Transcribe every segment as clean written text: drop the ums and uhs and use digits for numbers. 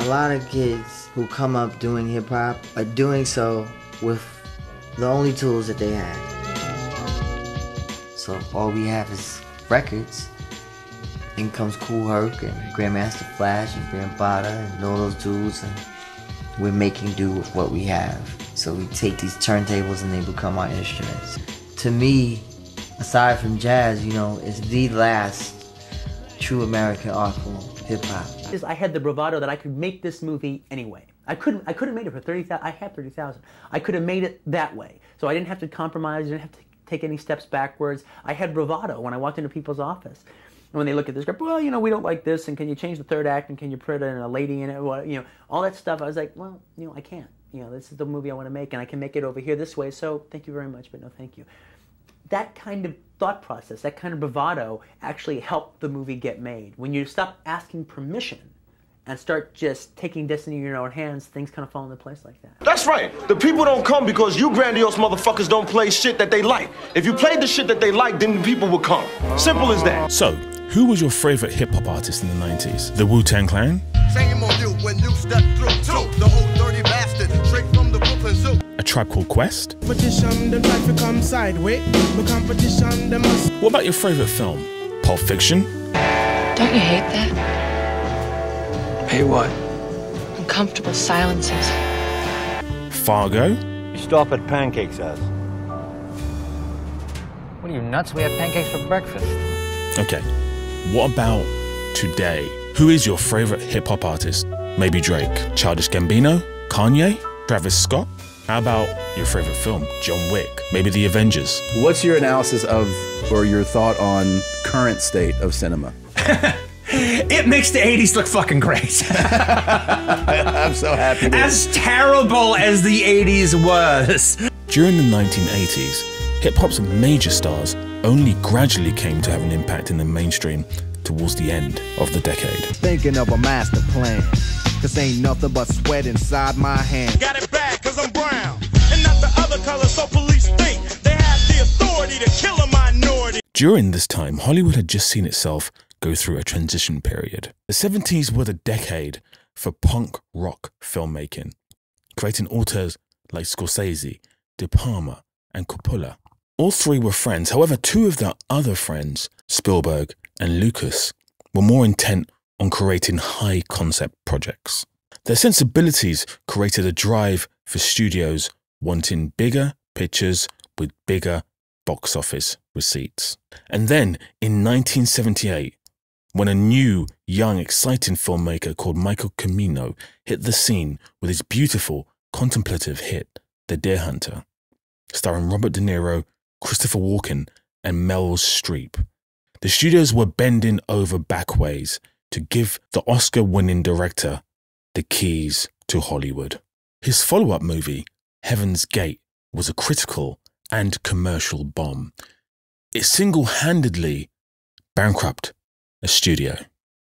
a lot of kids who come up doing hip-hop are doing so with the only tools that they have. So all we have is records. In comes Cool Herc and Grandmaster Flash and Bambaataa and all those dudes, and we're making do with what we have. So we take these turntables and they become our instruments. To me, aside from jazz, you know, it's the last true American art form, hip hop. I had the bravado that I could make this movie anyway. I couldn't made it for 30,000. I had 30,000. I could have made it that way. So I didn't have to compromise. I didn't have to take any steps backwards. I had bravado when I walked into people's office. And when they look at the script, well, you know, we don't like this, and can you change the third act, and can you put in a lady in it, you know, all that stuff. I was like, well, you know, I can't. You know, this is the movie I want to make, and I can make it over here this way, so thank you very much, but no thank you. That kind of thought process, that kind of bravado actually helped the movie get made. When you stop asking permission and start just taking destiny in your own hands, things kind of fall into place like that. That's right. The people don't come because you grandiose motherfuckers don't play shit that they like. If you played the shit that they like, then the people would come. Simple as that. So, who was your favorite hip-hop artist in the 90s? The Wu-Tang Clan? Same on you when you step through the old dirty bastard straight from the Brooklyn Zoo. A Tribe Called Quest? Competition, them try to come sideways, but competition, them must. What about your favorite film? Pulp Fiction? Don't you hate that? Hate what? Uncomfortable silences. Fargo? You stop at Pancake House. What are you, nuts? We have pancakes for breakfast. Okay. What about today? Who is your favorite hip-hop artist? Maybe Drake, Childish Gambino, Kanye, Travis Scott? How about your favorite film, John Wick, maybe The Avengers? What's your analysis of, or your thought on, current state of cinema? It makes the 80s look fucking great. I'm so happy. As terrible as the 80s was. During the 1980s, hip-hop's major stars only gradually came to have an impact in the mainstream towards the end of the decade. Thinking of a master plan, cause ain't nothing but sweat inside my hand. Got it bad cause I'm brown, and not the other color, so police think they have the authority to kill a minority. During this time, Hollywood had just seen itself go through a transition period. The 70s were the decade for punk rock filmmaking, creating authors like Scorsese, De Palma, and Coppola. All three were friends, however, two of their other friends, Spielberg and Lucas, were more intent on creating high-concept projects. Their sensibilities created a drive for studios wanting bigger pictures with bigger box office receipts. And then, in 1978, when a new, young, exciting filmmaker called Michael Cimino hit the scene with his beautiful, contemplative hit, The Deer Hunter, starring Robert De Niro, Christopher Walken, and Meryl Streep. The studios were bending over backways to give the Oscar-winning director the keys to Hollywood. His follow-up movie, Heaven's Gate, was a critical and commercial bomb. It single-handedly bankrupted a studio.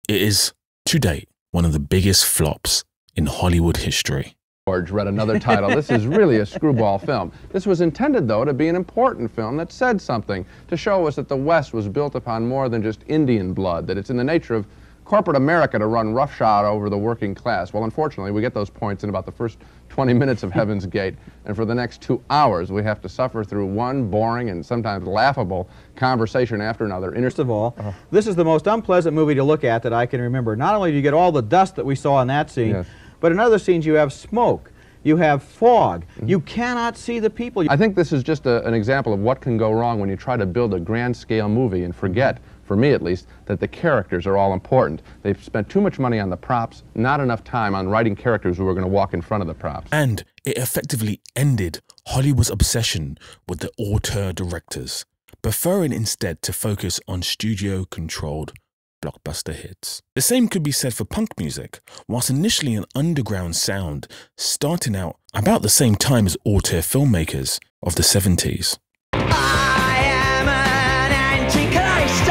It is, to date, one of the biggest flops in Hollywood history. George read another title. This is really a screwball film. This was intended, though, to be an important film that said something, to show us that the West was built upon more than just Indian blood, that it's in the nature of corporate America to run roughshod over the working class. Well, unfortunately, we get those points in about the first 20 minutes of Heaven's Gate, and for the next 2 hours, we have to suffer through one boring and sometimes laughable conversation after another. First of all, this is the most unpleasant movie to look at that I can remember. Not only do you get all the dust that we saw in that scene, yes, but in other scenes you have smoke, you have fog, you cannot see the people. I think this is just an example of what can go wrong when you try to build a grand-scale movie and forget, for me at least, that the characters are all important. They've spent too much money on the props, not enough time on writing characters who are going to walk in front of the props. And it effectively ended Hollywood's obsession with the auteur directors, preferring instead to focus on studio-controlled blockbuster hits. The same could be said for punk music. Whilst initially an underground sound, starting out about the same time as auteur filmmakers of the 70s. I am an antichrist.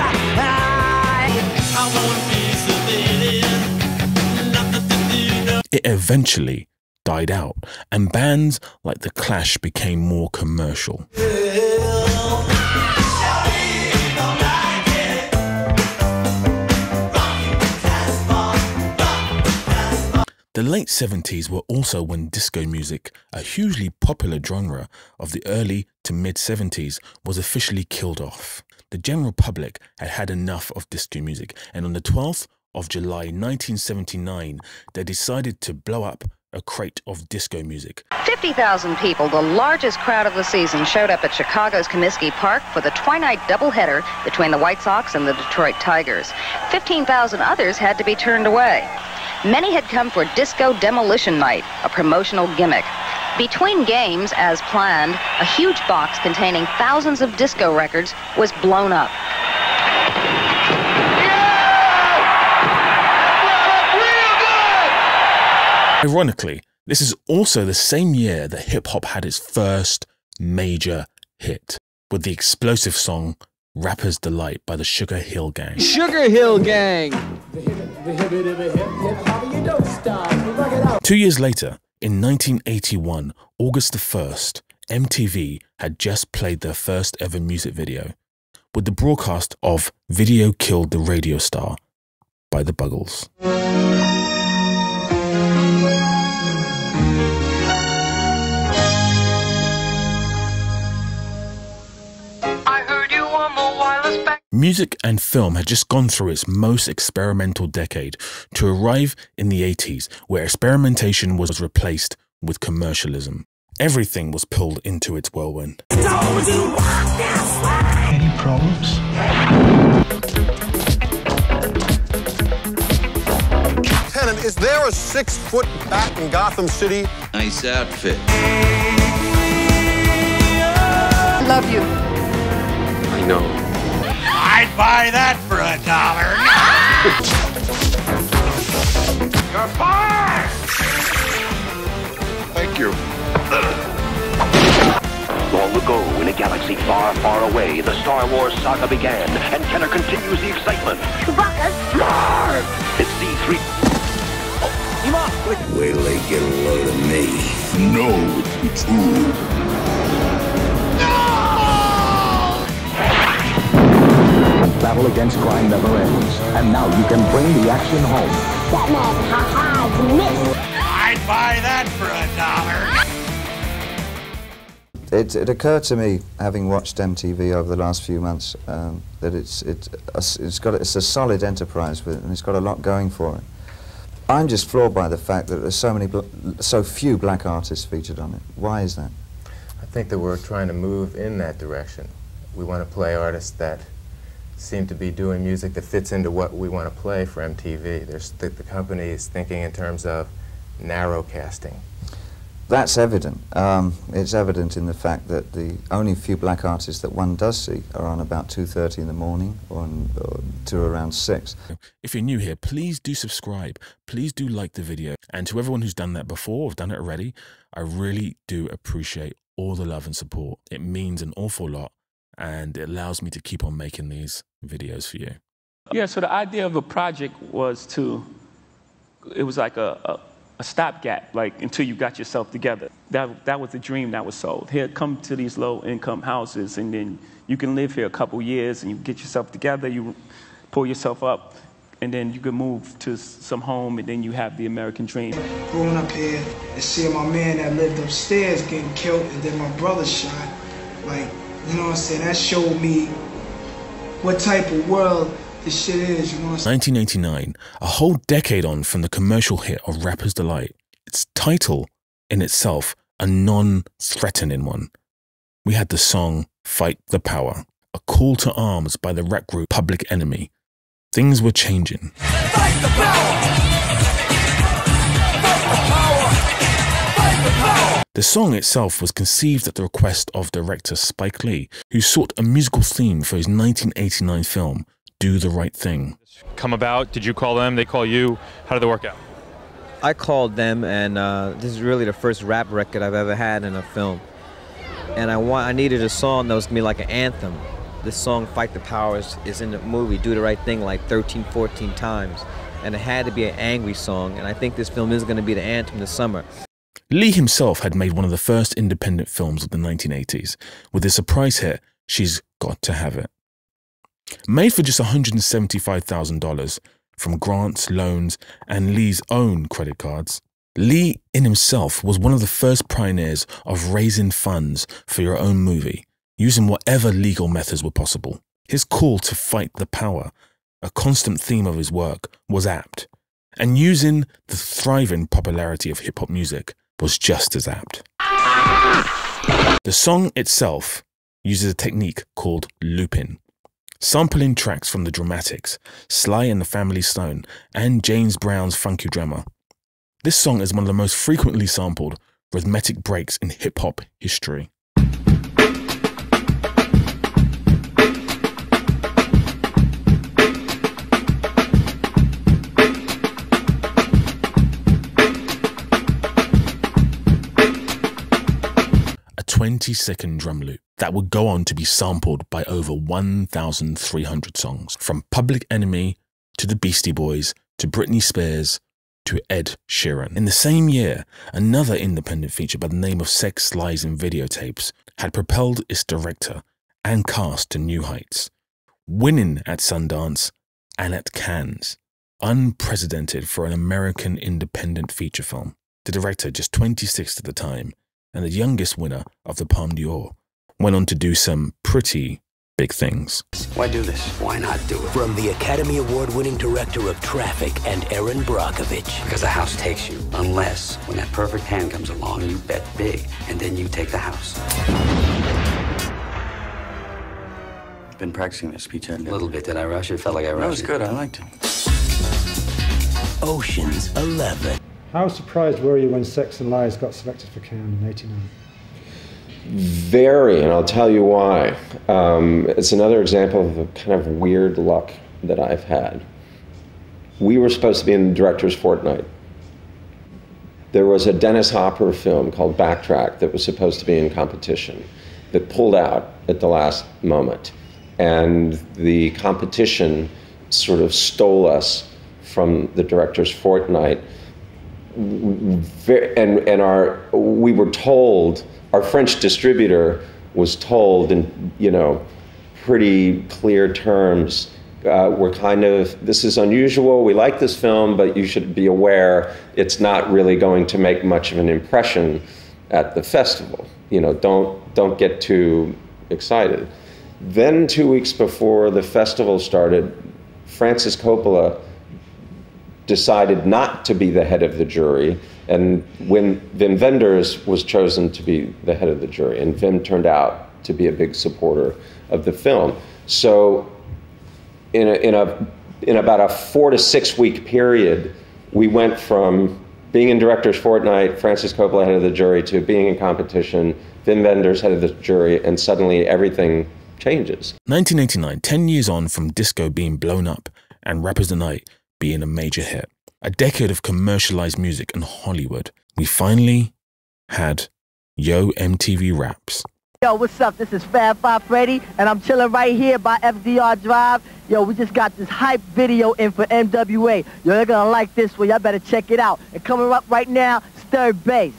I want peace of it. It eventually died out, and bands like The Clash became more commercial. The late 70s were also when disco music, a hugely popular genre of the early to mid-70s, was officially killed off. The general public had had enough of disco music, and on the 12th of July 1979, they decided to blow up a crate of disco music. 50,000 people, the largest crowd of the season, showed up at Chicago's Comiskey Park for the twilight doubleheader between the White Sox and the Detroit Tigers. 15,000 others had to be turned away. Many had come for Disco Demolition Night, a promotional gimmick. Between games, as planned, a huge box containing thousands of disco records was blown up. Ironically, this is also the same year that hip-hop had its first major hit, with the explosive song Rapper's Delight by the Sugar Hill Gang. Sugar Hill Gang! 2 years later, in 1981, August the 1st, MTV had just played their first ever music video, with the broadcast of Video Killed the Radio Star by the Buggles. Music and film had just gone through its most experimental decade, to arrive in the 80s, where experimentation was replaced with commercialism. Everything was pulled into its whirlwind. Any problems? Lieutenant, is there a 6-foot bat in Gotham City? Nice outfit. I love you. I know. I'd buy that for $1. You're fired! Thank you. Long ago, in a galaxy far, far away, the Star Wars saga began, and Kenner continues the excitement. Chewbacca's Marv! It's D3. Oh, you off. Wait till they get a load of me. No, it's true. Battle against crime never ends, and now you can bring the action home. I'd buy that for $1. It occurred to me, having watched MTV over the last few months, that it's a solid enterprise, and it's got a lot going for it. I'm just floored by the fact that there's so few black artists featured on it. Why is that? I think that we're trying to move in that direction. We want to play artists that seem to be doing music that fits into what we want to play for MTV. There's the company is thinking in terms of narrow casting. That's evident. It's evident in the fact that the only few black artists that one does see are on about 2:30 in the morning or to around 6. If you're new here, please do subscribe. Please do like the video. And to everyone who's done that before or done it already, I really do appreciate all the love and support. It means an awful lot, and it allows me to keep on making these videos for you. Yeah, so the idea of a project was it was like a stopgap, like until you got yourself together. That was the dream that was sold. Here, come to these low-income houses, and then you can live here a couple years, and you get yourself together, you pull yourself up, and then you can move to some home, and then you have the American dream. Growing up here and seeing my man that lived upstairs getting killed, and then my brother shot, like, you know what I'm saying? That showed me what type of world this shit is, you know what I'm saying? 1989, a whole decade on from the commercial hit of Rapper's Delight, its title in itself a non-threatening one. We had the song Fight the Power, a call to arms by the rap group Public Enemy. Things were changing. Fight the power! Fight the power! Fight the power! The song itself was conceived at the request of director Spike Lee, who sought a musical theme for his 1989 film, Do the Right Thing. Come about, did you call them, they call you, how did it work out? I called them, and this is really the first rap record I've ever had in a film. And I needed a song that was going to be like an anthem. This song, Fight the Power, is in the movie Do the Right Thing like 13, 14 times. And it had to be an angry song, and I think this film is going to be the anthem this summer. Lee himself had made one of the first independent films of the 1980s, with his surprise hit, She's Got to Have It. Made for just $175,000 from grants, loans, and Lee's own credit cards, Lee in himself was one of the first pioneers of raising funds for your own movie, using whatever legal methods were possible. His call to fight the power, a constant theme of his work, was apt, and using the thriving popularity of hip-hop music was just as apt. The song itself uses a technique called looping, sampling tracks from the Dramatics, Sly and the Family Stone, and James Brown's Funky Drummer. This song is one of the most frequently sampled rhythmic breaks in hip-hop history. A 20-second drum loop that would go on to be sampled by over 1,300 songs, from Public Enemy to the Beastie Boys to Britney Spears to Ed Sheeran. In the same year, another independent feature by the name of Sex, Lies and Videotapes had propelled its director and cast to new heights, winning at Sundance and at Cannes, unprecedented for an American independent feature film. The director, just 26 at the time, and the youngest winner of the Palme d'Or, went on to do some pretty big things. Why do this? Why not do it? From the Academy Award-winning director of Traffic and Erin Brockovich. Because the house takes you, unless when that perfect hand comes along, you bet big, and then you take the house. Been practicing this speech, haven't you? A little bit. Did I rush it? Felt like I rushed it. That was good. I liked it. Ocean's 11. How surprised were you when Sex and Lies got selected for Cannes in '89? Very, and I'll tell you why. It's another example of a kind of weird luck that I've had. We were supposed to be in the director's fortnight. There was a Dennis Hopper film called Backtrack that was supposed to be in competition that pulled out at the last moment. And the competition sort of stole us from the director's fortnight. We were told, our French distributor was told in, you know, pretty clear terms, we're kind of, this is unusual, we like this film, but you should be aware it's not really going to make much of an impression at the festival. You know, don't get too excited. Then 2 weeks before the festival started, Francis Coppola decided not to be the head of the jury, and when Wim Wenders was chosen to be the head of the jury, and Wim turned out to be a big supporter of the film. So in about a 4 to 6 week period, we went from being in director's fortnight, Francis Coppola head of the jury, to being in competition, Wim Wenders head of the jury, and suddenly everything changes. 1989, 10 years on from disco being blown up and Rapper's Delight being a major hit, a decade of commercialized music in Hollywood, we finally had Yo MTV Raps. Yo, what's up? This is Fab Five Freddy, and I'm chilling right here by FDR Drive. Yo, we just got this hype video in for MWA. Yo, they're gonna like this one. Y'all better check it out. And coming up right now, it's Third Base.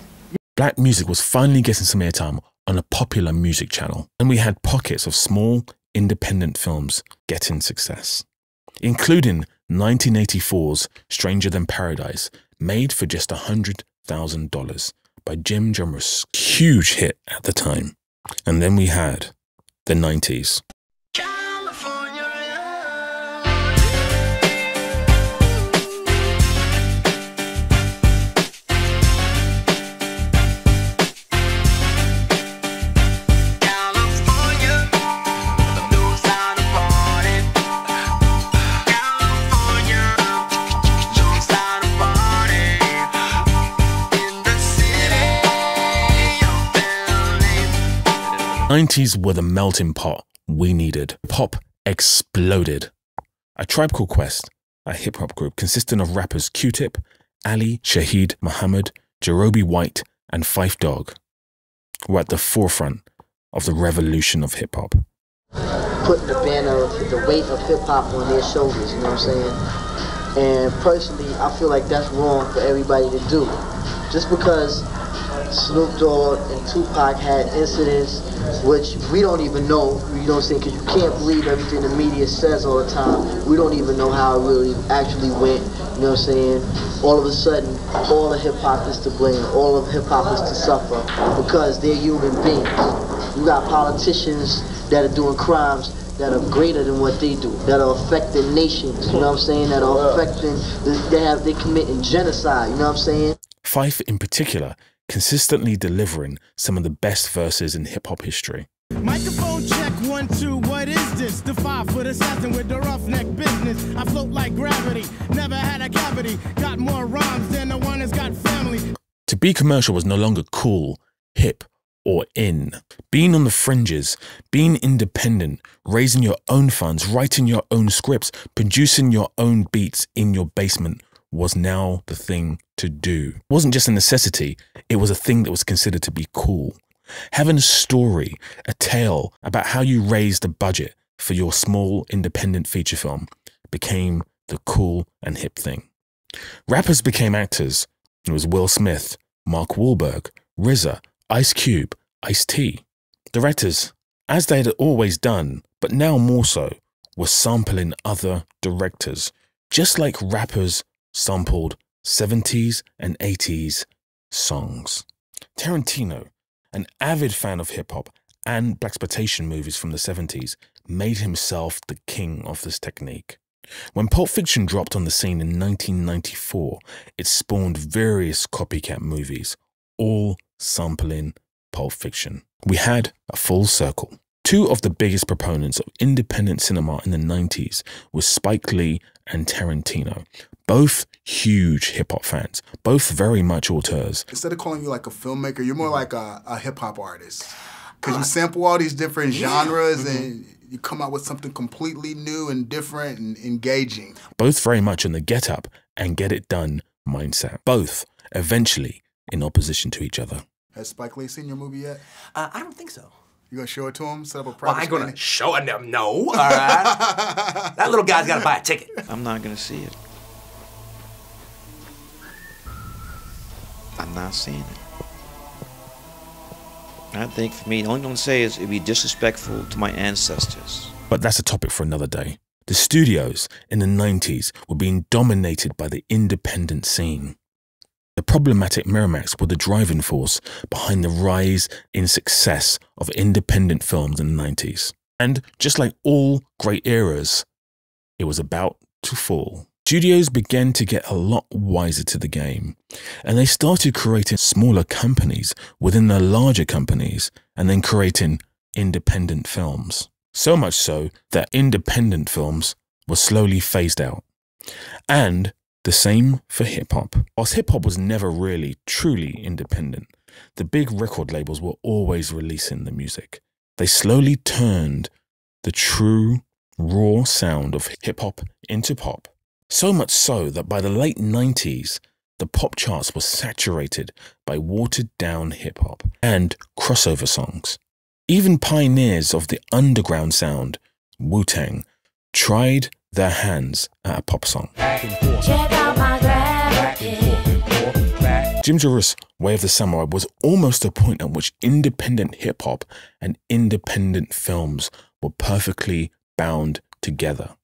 Black music was finally getting some airtime on a popular music channel, and we had pockets of small, independent films getting success, including 1984's Stranger Than Paradise, made for just $100,000 by Jim Jarmusch's, huge hit at the time. And then we had the 90s. California. The 90s were the melting pot we needed. Pop exploded. A Tribe Called Quest, a hip-hop group consisting of rappers Q-Tip, Ali, Shaheed, Muhammad, Jerobi White, and Fife Dog, were at the forefront of the revolution of hip-hop. Putting the banner of the weight of hip-hop on their shoulders, you know what I'm saying? And personally, I feel like that's wrong for everybody to do. Just because Snoop Dogg and Tupac had incidents which we don't even know, you know what I'm saying, because you can't believe everything the media says all the time. We don't even know how it really actually went. You know what I'm saying? All of a sudden, all of hip-hop is to blame. All of hip-hop is to suffer because they're human beings. You got politicians that are doing crimes that are greater than what they do, that are affecting nations, you know what I'm saying? That are affecting, they're committing genocide, you know what I'm saying? Fife, in particular, consistently delivering some of the best verses in hip-hop history. Microphone check, 1, 2, what is this? The 5 foot assassin with the roughneck business. I float like gravity, never had a cavity, got more rhymes than the one that's got family. To be commercial was no longer cool, hip, or in. Being on the fringes, being independent, raising your own funds, writing your own scripts, producing your own beats in your basement was now the thing to do. It wasn't just a necessity, it was a thing that was considered to be cool. Having a story, a tale about how you raised the budget for your small independent feature film became the cool and hip thing. Rappers became actors. It was Will Smith, Mark Wahlberg, RZA, Ice Cube, Ice-T. Directors, as they had always done, but now more so, were sampling other directors, just like rappers sampled 70s and 80s songs. Tarantino, an avid fan of hip-hop and blaxploitation movies from the 70s, made himself the king of this technique. When Pulp Fiction dropped on the scene in 1994, it spawned various copycat movies, all sampling Pulp Fiction. We had a full circle. Two of the biggest proponents of independent cinema in the 90s were Spike Lee and Tarantino, both huge hip-hop fans, both very much auteurs. Instead of calling you like a filmmaker, you're more like a hip-hop artist, because you sample all these different genres and you come out with something completely new and different and engaging. Both very much in the get-up and get-it-done mindset. Both eventually in opposition to each other. Has Spike Lee seen your movie yet? I don't think so. You gonna show it to him? Set up a private screening? I'm gonna show it to him. No, all right. That little guy's gotta buy a ticket. I'm not gonna see it. I'm not seeing it. I think for me, the only thing I'm gonna say is it'd be disrespectful to my ancestors. But that's a topic for another day. The studios in the 90s were being dominated by the independent scene. The problematic Miramax were the driving force behind the rise in success of independent films in the 90s. And just like all great eras, it was about to fall. Studios began to get a lot wiser to the game, and they started creating smaller companies within their larger companies and then creating independent films. So much so that independent films were slowly phased out. And the same for hip-hop. Whilst hip-hop was never really, truly independent, the big record labels were always releasing the music. They slowly turned the true, raw sound of hip-hop into pop. So much so that by the late 90s, the pop charts were saturated by watered-down hip-hop and crossover songs. Even pioneers of the underground sound, Wu-Tang, tried their hands at a pop song. Jim Jarmusch's Way of the Samurai was almost a point at which independent hip-hop and independent films were perfectly bound together.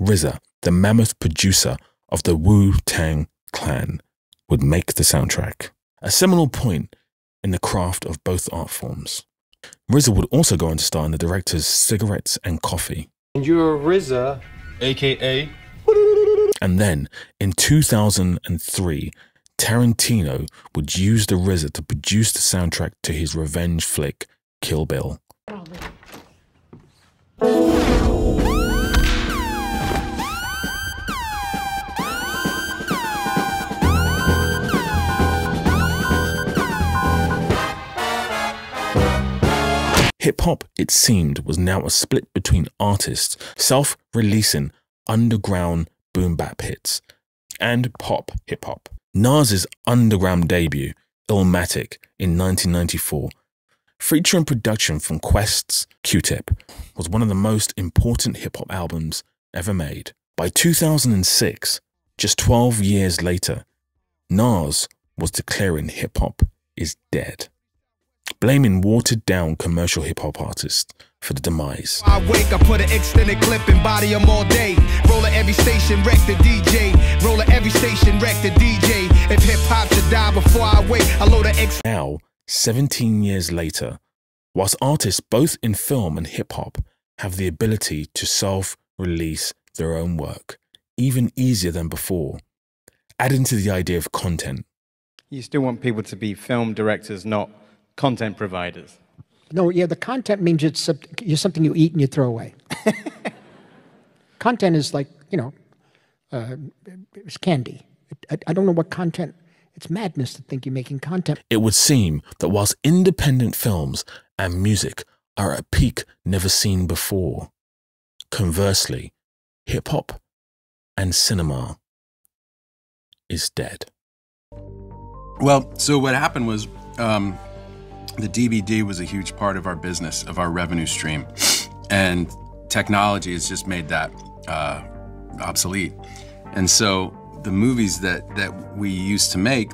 RZA, the mammoth producer of the Wu-Tang Clan, would make the soundtrack, a seminal point in the craft of both art forms. RZA would also go on to star in the director's Cigarettes and Coffee. And you're RZA, aka. And then, in 2003, Tarantino would use the RZA to produce the soundtrack to his revenge flick, Kill Bill. Hip-hop, it seemed, was now a split between artists self-releasing underground boom-bap hits and pop hip-hop. Nas's underground debut, Illmatic, in 1994, featuring production from Quest's Q-Tip, was one of the most important hip-hop albums ever made. By 2006, just 12 years later, Nas was declaring hip-hop is dead, blaming watered-down commercial hip-hop artists for the demise. I wake, I put an extended clip and body them all day. Roller every station, wreck the DJ. Roller every station, wreck the DJ. If hip-hop should die before I wake, I load an X. Now, 17 years later, whilst artists both in film and hip-hop have the ability to self-release their own work, even easier than before, adding to the idea of content. You still want people to be film directors, not content providers. No, yeah, the content means it's something you eat and you throw away. Content is like, you know, it's candy. I don't know what content, it's madness to think you're making content. It would seem that whilst independent films and music are at a peak never seen before, conversely, hip-hop and cinema is dead. Well, so what happened was, the DVD was a huge part of our business, of our revenue stream, and technology has just made that obsolete. And so the movies that we used to make,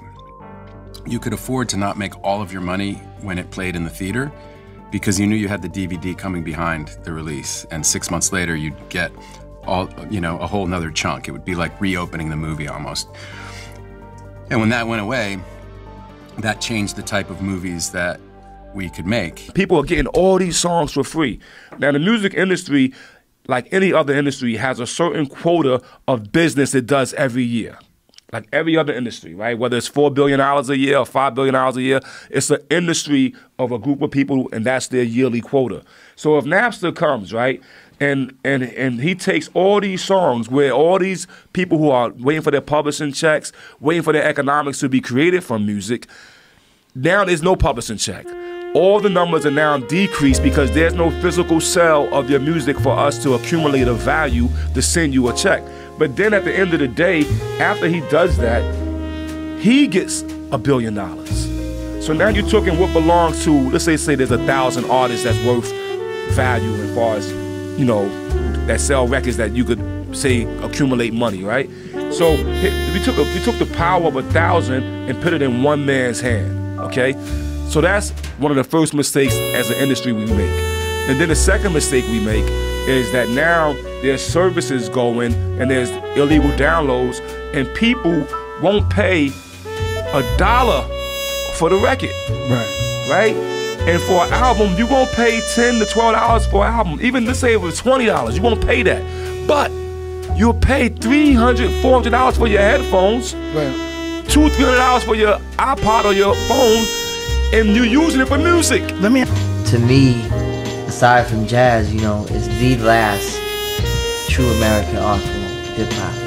you could afford to not make all of your money when it played in the theater, because you knew you had the DVD coming behind the release, and 6 months later you'd get all, you know, a whole nother chunk. It would be like reopening the movie almost. And when that went away, that changed the type of movies that we could make. People are getting all these songs for free. Now, the music industry, like any other industry, has a certain quota of business it does every year. Like every other industry, right? Whether it's $4 billion a year or $5 billion a year, it's an industry of a group of people, and that's their yearly quota. So if Napster comes, right, and he takes all these songs where all these people who are waiting for their publishing checks, waiting for their economics to be created from music, now there's no publishing check. All the numbers are now decreased because there's no physical sale of your music for us to accumulate a value to send you a check. But then at the end of the day, after he does that, he gets $1 billion. So now you're talking what belongs to, let's say there's 1,000 artists that's worth value as far as, you know, that sell records that you could say accumulate money, right? So we took the power of 1,000 and put it in one man's hand, okay? So that's one of the first mistakes as an industry we make. And then the second mistake we make is that now there's services going and there's illegal downloads, and people won't pay $1 for the record, right? Right? And for an album, you won't pay $10 to $12 for an album. Even let's say it was $20, you won't pay that. But you'll pay $300, $400 for your headphones, right. $200, $300 for your iPod or your phone, and you're using it for music. To me, aside from jazz, you know, it's the last true American art form, hip-hop.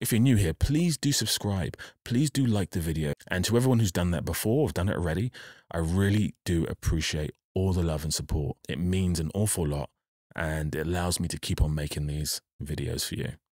If you're new here, please do subscribe, please do like the video, and to everyone who's done that before or done it already, I really do appreciate all the love and support. It means an awful lot, and it allows me to keep on making these videos for you.